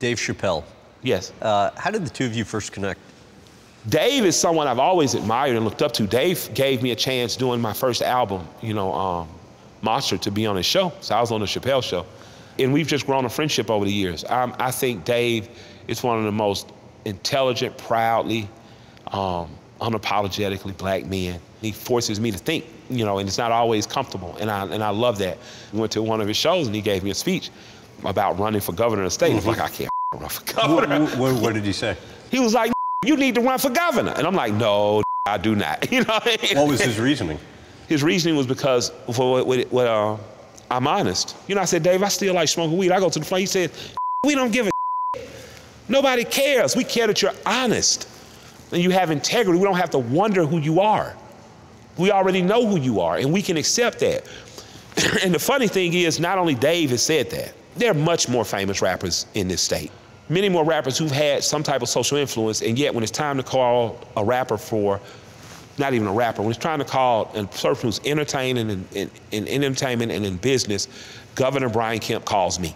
Dave Chappelle. Yes. How did the two of you first connect? Dave is someone I've always admired and looked up to. Dave gave me a chance doing my first album, you know, Monster, to be on his show. So I was on the Chappelle Show. And we've just grown a friendship over the years. I think Dave is one of the most intelligent, proudly, unapologetically black men. He forces me to think, you know, and it's not always comfortable. And I love that. We went to one of his shows and he gave me a speech about running for governor of the state. Mm-hmm. I was like, I can't run for governor. What did he say? He was like, you need to run for governor. And I'm like, no, I do not. You know what I mean? What was his reasoning? His reasoning was because, well, I'm honest. You know, I said, Dave, I still like smoking weed. I go to the plane. He said, we don't give a shit. Nobody cares. We care that you're honest and you have integrity. We don't have to wonder who you are. We already know who you are, and we can accept that. And the funny thing is, not only Dave has said that, there are much more famous rappers in this state. Many more rappers who've had some type of social influence, and yet when it's time to call a rapper for, not even a rapper, when it's time to call a person who's entertaining and in entertainment and in business, Governor Brian Kemp calls me.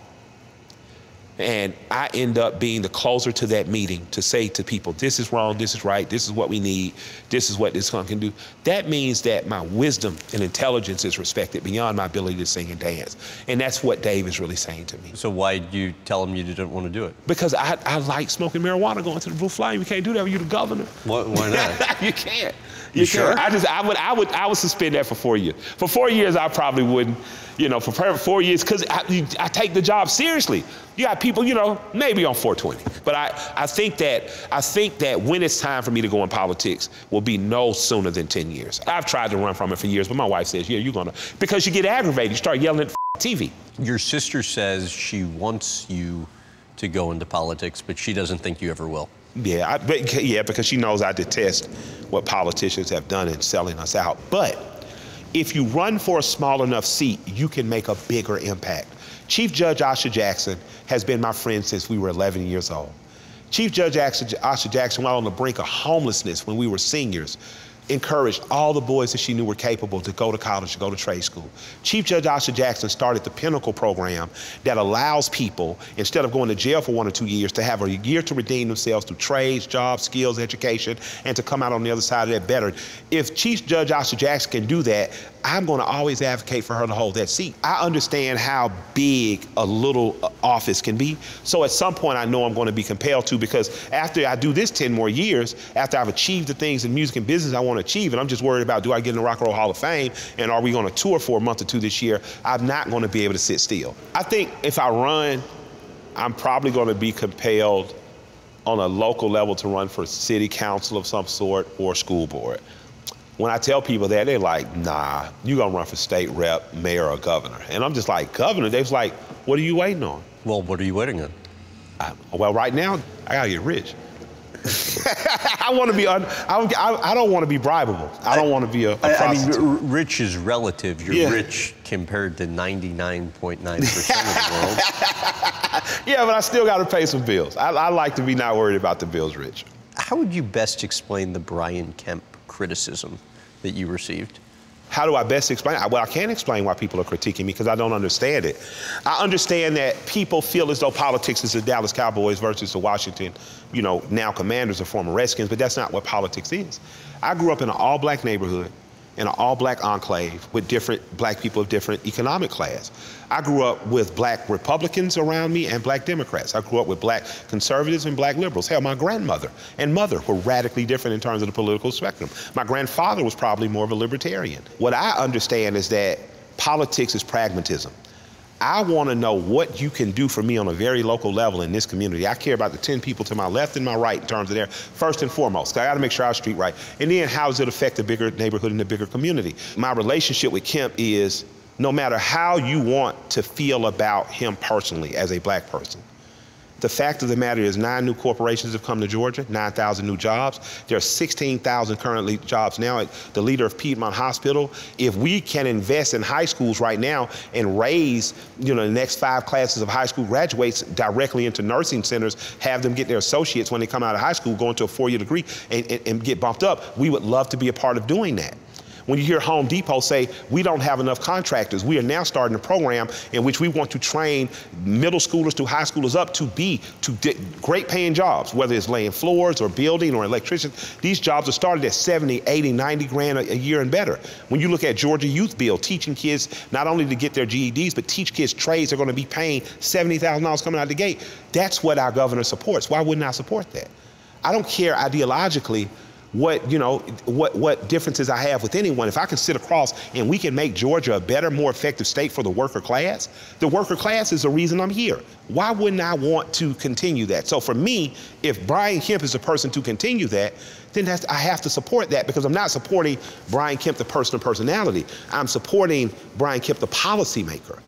And I end up being the closer to that meeting to say to people, this is wrong, this is right, this is what we need, this is what this song can do. That means that my wisdom and intelligence is respected beyond my ability to sing and dance. And that's what Dave is really saying to me. So why did you tell him you didn't want to do it? Because I like smoking marijuana, going to the Blue Fly. You can't do that when you're the governor. Why not? You can't. You sure? I would suspend that for 4 years. For 4 years, I probably wouldn't. You know, for 4 years, because I take the job seriously. You got people, you know, maybe on 420. But I think that when it's time for me to go in politics will be no sooner than 10 years. I've tried to run from it for years, but my wife says, yeah, you're gonna, because you get aggravated, you start yelling at the TV. Your sister says she wants you to go into politics, but she doesn't think you ever will. Yeah, because she knows I detest what politicians have done in selling us out. But if you run for a small enough seat, you can make a bigger impact. Chief Judge Asha Jackson has been my friend since we were 11 years old. Chief Judge Asha Jackson, while on the brink of homelessness when we were seniors, encouraged all the boys that she knew were capable to go to college, to go to trade school. Chief Judge Oscar Jackson started the Pinnacle program that allows people, instead of going to jail for 1 or 2 years, to have a year to redeem themselves through trades, jobs, skills, education, and to come out on the other side of that better. If Chief Judge Oscar Jackson can do that, I'm going to always advocate for her to hold that seat. I understand how big a little office can be, so at some point I know I'm going to be compelled to, because after I do this 10 more years, after I've achieved the things in music and business I want to achieve, and I'm just worried about, do I get in the Rock and Roll Hall of Fame, and are we going to tour for a month or two this year? I'm not going to be able to sit still. I think if I run, I'm probably going to be compelled on a local level to run for city council of some sort or school board. When I tell people that, they're like, nah, you're going to run for state rep, mayor, or governor. And I'm just like, governor? They was like, what are you waiting on? Well, what are you waiting on? Well, right now, I got to get rich. I want to be. I don't want to be bribable. I don't want to be a prostitute. I mean, rich is relative. You're rich compared to 99.9% of the world. Yeah, but I still got to pay some bills. I like to be not worried about the bills, rich. How would you best explain the Brian Kemp criticism that you received? How do I best explain it? Well, I can't explain why people are critiquing me because I don't understand it. I understand that people feel as though politics is the Dallas Cowboys versus the Washington, you know, now Commanders or former Redskins, but that's not what politics is. I grew up in an all-black neighborhood, in an all-black enclave with different black people of different economic class. I grew up with black Republicans around me and black Democrats. I grew up with black conservatives and black liberals. Hell, my grandmother and mother were radically different in terms of the political spectrum. My grandfather was probably more of a libertarian. What I understand is that politics is pragmatism. I want to know what you can do for me on a very local level in this community. I care about the 10 people to my left and my right in terms of their first and foremost. I got to make sure our street right. And then how does it affect the bigger neighborhood and the bigger community? My relationship with Kemp is, no matter how you want to feel about him personally as a black person, the fact of the matter is 9 new corporations have come to Georgia, 9,000 new jobs. There are 16,000 currently jobs now at the leader of Piedmont Hospital. If we can invest in high schools right now and raise, you know, the next 5 classes of high school graduates directly into nursing centers, have them get their associates when they come out of high school, go into a 4-year degree and get bumped up, we would love to be a part of doing that. When you hear Home Depot say, we don't have enough contractors, we are now starting a program in which we want to train middle schoolers to high schoolers up to be, great paying jobs, whether it's laying floors or building or electrician. These jobs are started at 70, 80, 90 grand a year and better. When you look at Georgia Youth Build, teaching kids not only to get their GEDs, but teach kids trades, they're gonna be paying $70,000 coming out the gate. That's what our governor supports. Why wouldn't I support that? I don't care ideologically what, you know, what differences I have with anyone. If I can sit across and we can make Georgia a better, more effective state for the worker class is the reason I'm here. Why wouldn't I want to continue that? So for me, if Brian Kemp is the person to continue that, then that's, I have to support that, because I'm not supporting Brian Kemp, the person and personality. I'm supporting Brian Kemp, the policymaker.